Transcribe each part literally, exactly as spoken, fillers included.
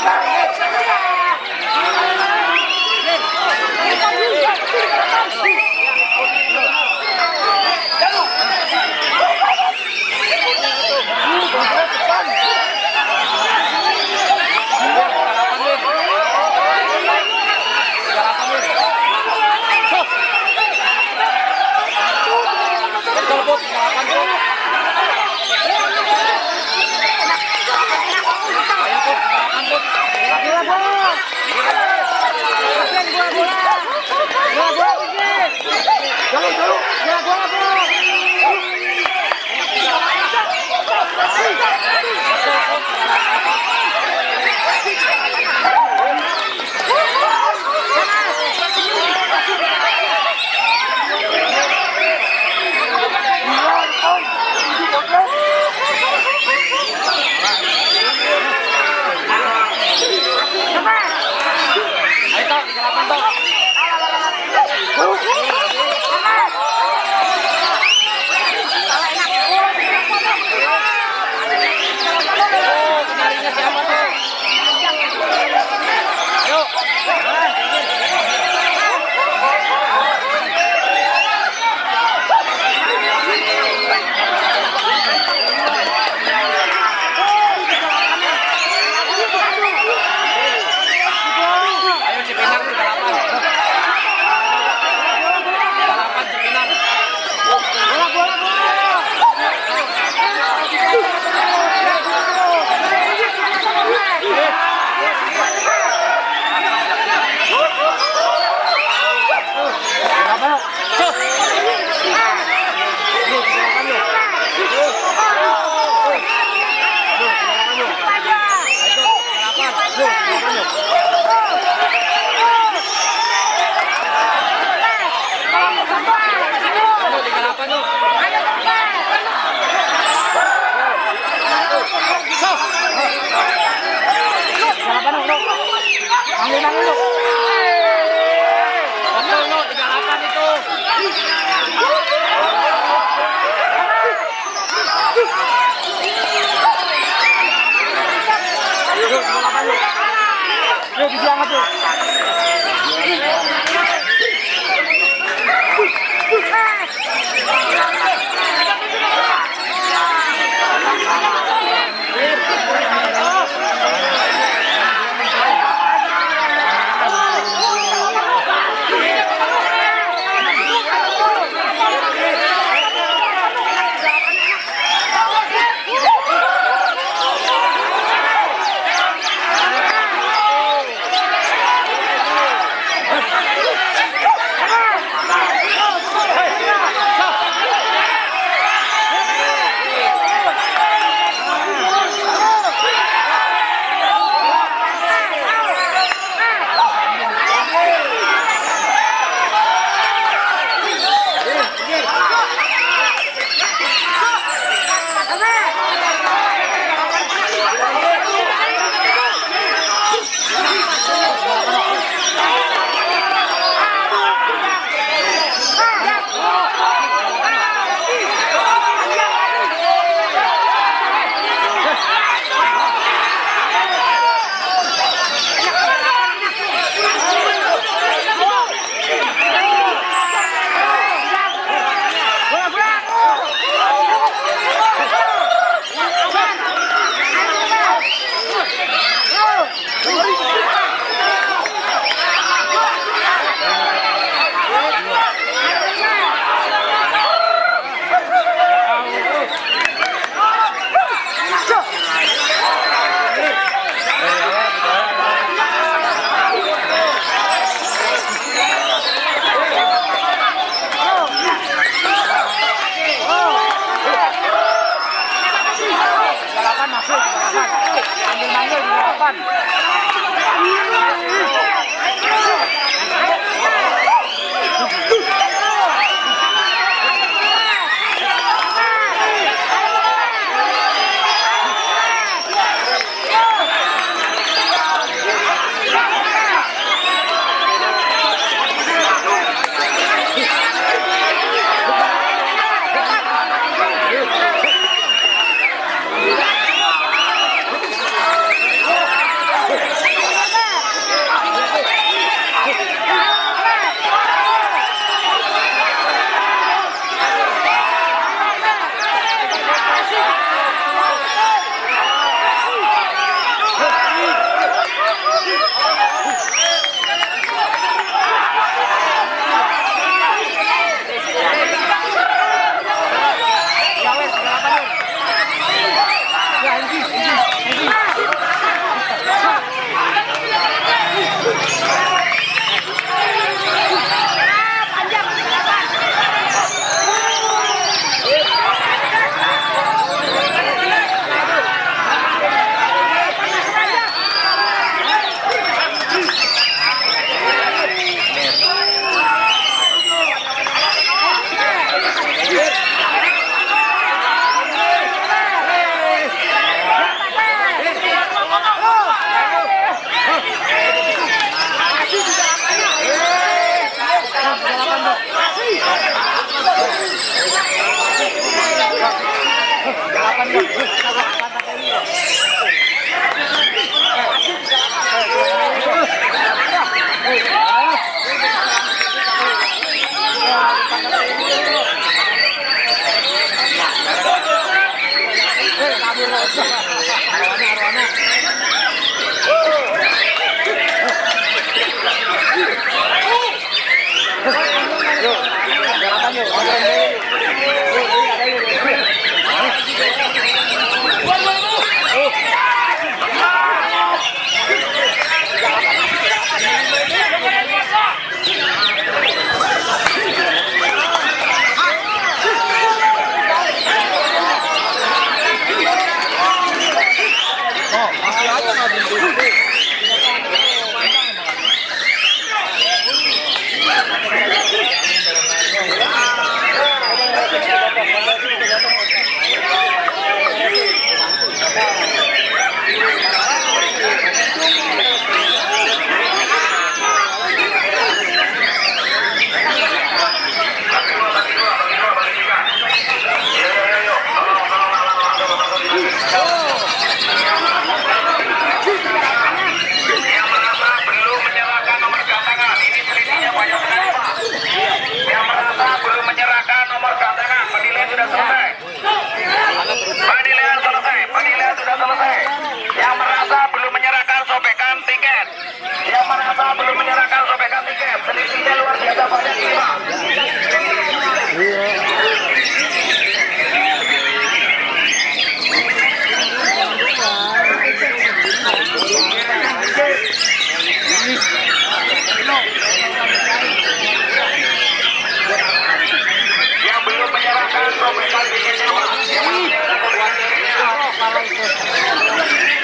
Hãy subscribe cho kênh Ghiền Mì Gõ để không bỏ lỡ những video hấp dẫn.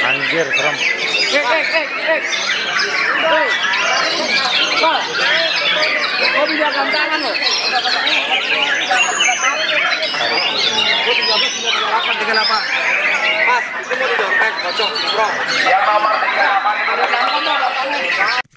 Anjir, kram. Eh, eh, eh, eh. Hei. Pak. Kau bisa gantangan loh. Kau bisa berapa dengan apa? Mas, itu mau didorong, bocok, bro. Yang nomor tiga, apa itu?